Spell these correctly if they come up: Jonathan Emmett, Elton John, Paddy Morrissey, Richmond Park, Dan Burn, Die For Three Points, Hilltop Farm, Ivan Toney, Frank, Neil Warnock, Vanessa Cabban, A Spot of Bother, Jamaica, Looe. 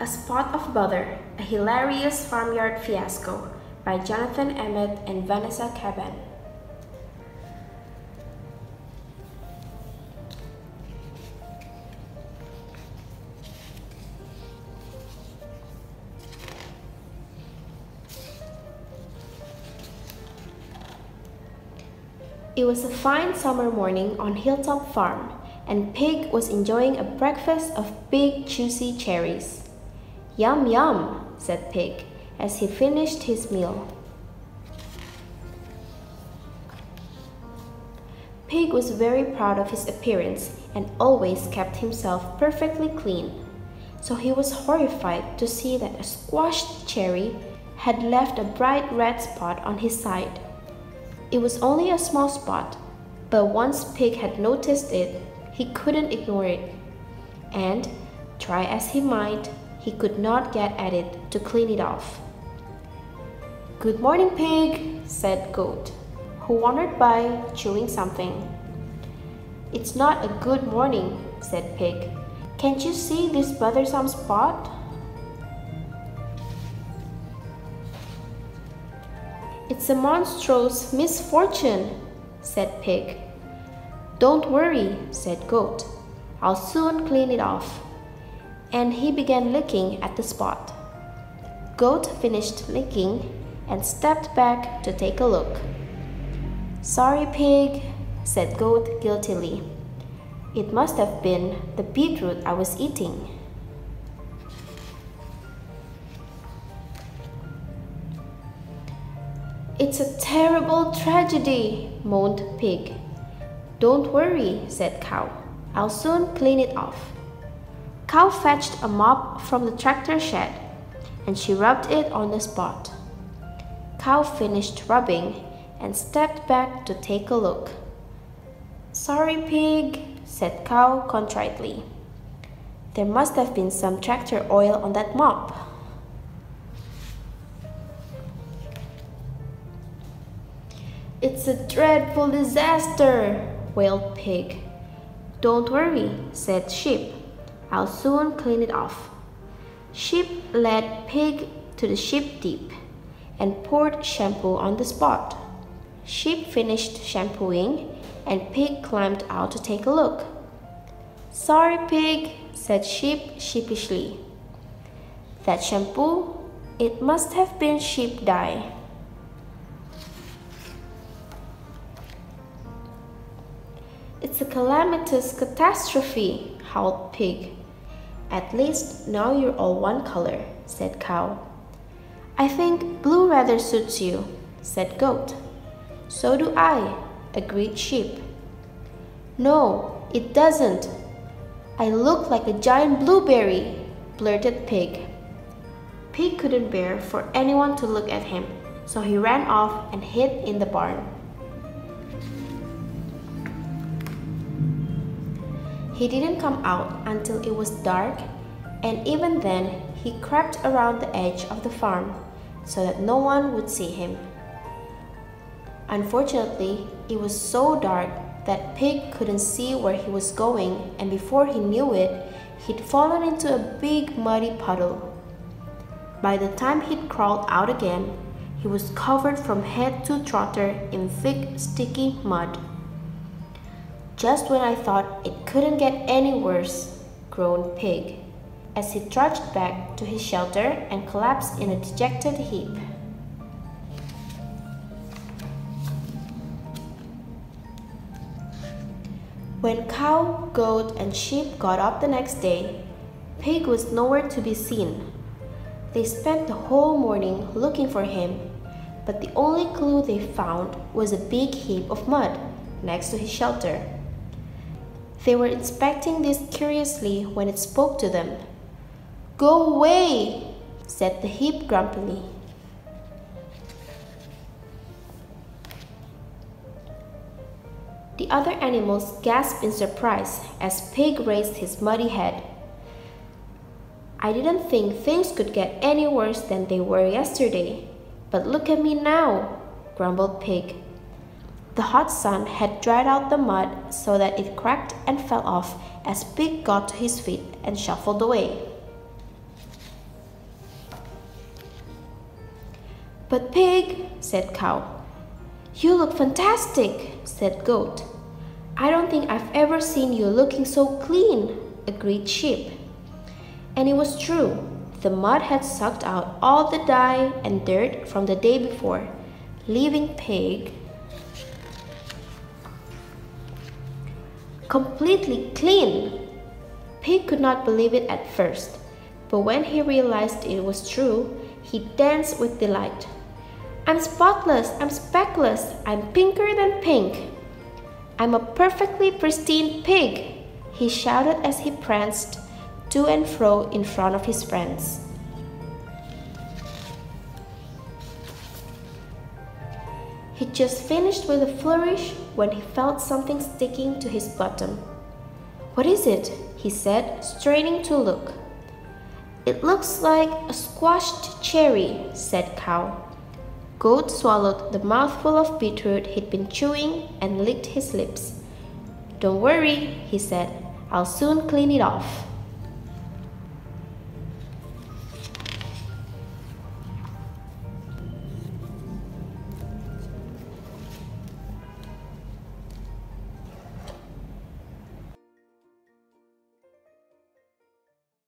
A Spot of Bother, a Hilarious Farmyard Fiasco by Jonathan Emmett and Vanessa Cabban. It was a fine summer morning on Hilltop Farm, and Pig was enjoying a breakfast of big, juicy cherries. "Yum, yum," said Pig, as he finished his meal. Pig was very proud of his appearance and always kept himself perfectly clean. So he was horrified to see that a squashed cherry had left a bright red spot on his side. It was only a small spot, but once Pig had noticed it, he couldn't ignore it. And, try as he might, he could not get at it to clean it off. "Good morning, Pig," said Goat, who wandered by, chewing something. "It's not a good morning," said Pig. "Can't you see this bothersome spot?" "It's a monstrous misfortune," said Pig. "Don't worry," said Goat. "I'll soon clean it off." And he began licking at the spot. Goat finished licking and stepped back to take a look. "Sorry, Pig," said Goat guiltily. "It must have been the beetroot I was eating." "It's a terrible tragedy," moaned Pig. "Don't worry," said Cow. "I'll soon clean it off." Cow fetched a mop from the tractor shed, and she rubbed it on the spot. Cow finished rubbing and stepped back to take a look. "Sorry, Pig," said Cow contritely. "There must have been some tractor oil on that mop." "It's a dreadful disaster," wailed Pig. "Don't worry," said Sheep. "I'll soon clean it off." Sheep led Pig to the sheep dip and poured shampoo on the spot. Sheep finished shampooing, and Pig climbed out to take a look. "Sorry, Pig," said Sheep sheepishly. "That shampoo, it must have been sheep dye." "It's a calamitous catastrophe," howled Pig. "At least now you're all one color," said Cow. "I think blue rather suits you," said Goat. "So do I," agreed Sheep. "No, it doesn't. I look like a giant blueberry," blurted Pig. Pig couldn't bear for anyone to look at him, so he ran off and hid in the barn. He didn't come out until it was dark, and even then he crept around the edge of the farm so that no one would see him. Unfortunately, it was so dark that Pig couldn't see where he was going, and before he knew it, he'd fallen into a big muddy puddle. By the time he'd crawled out again, he was covered from head to trotter in thick, sticky mud. "Just when I thought it couldn't get any worse," groaned Pig, as he trudged back to his shelter and collapsed in a dejected heap. When Cow, Goat, and Sheep got up the next day, Pig was nowhere to be seen. They spent the whole morning looking for him, but the only clue they found was a big heap of mud next to his shelter. They were inspecting this curiously when it spoke to them. "Go away," said the heap grumpily. The other animals gasped in surprise as Pig raised his muddy head. "I didn't think things could get any worse than they were yesterday, but look at me now," grumbled Pig. The hot sun had dried out the mud so that it cracked and fell off as Pig got to his feet and shuffled away. "But pig," said cow. "You look fantastic," said goat. "I don't think I've ever seen you looking so clean," agreed sheep. And it was true. The mud had sucked out all the dye and dirt from the day before, leaving pig completely clean. Pig could not believe it at first, but when he realized it was true, he danced with delight. "I'm spotless, I'm speckless, I'm pinker than pink. I'm a perfectly pristine pig," he shouted as he pranced to and fro in front of his friends. He just finished with a flourish when he felt something sticking to his bottom. "What is it?" he said, straining to look. "It looks like a squashed cherry," said cow. Goat swallowed the mouthful of beetroot he'd been chewing and licked his lips. "Don't worry," he said, "I'll soon clean it off."